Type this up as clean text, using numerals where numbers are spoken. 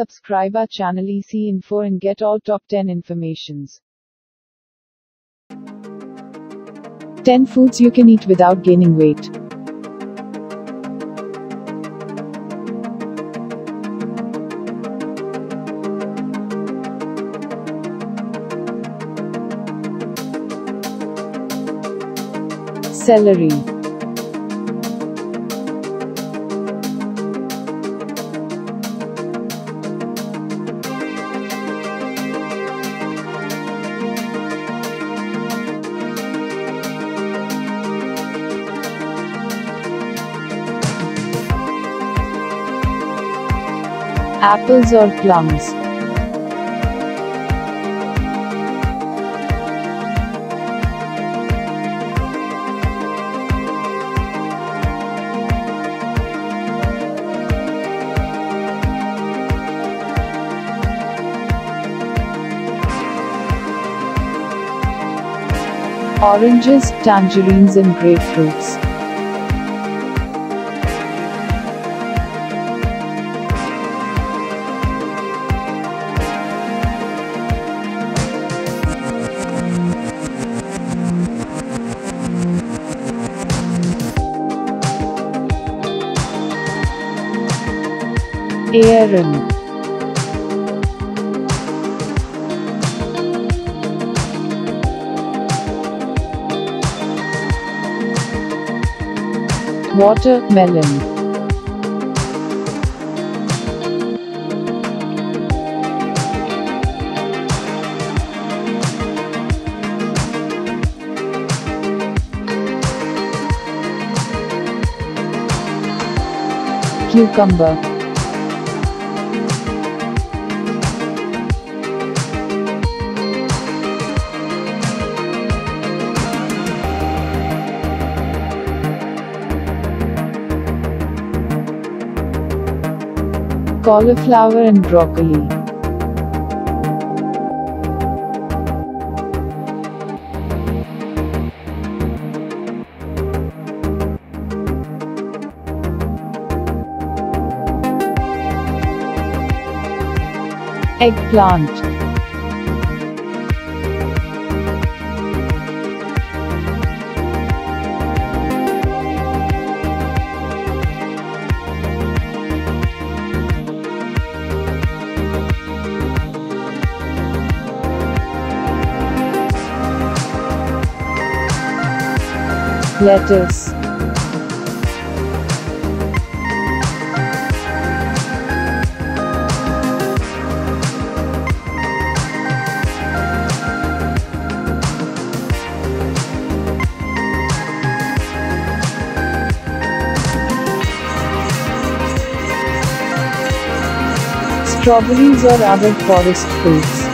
subscribe our channel EC Info and get all top 10 informations. 10 foods you can eat without gaining weight. Celery, apples or plums. Oranges, tangerines and grapefruits. Aaron, watermelon, cucumber, cauliflower and broccoli. Eggplant, lettuce, strawberries or other forest fruits.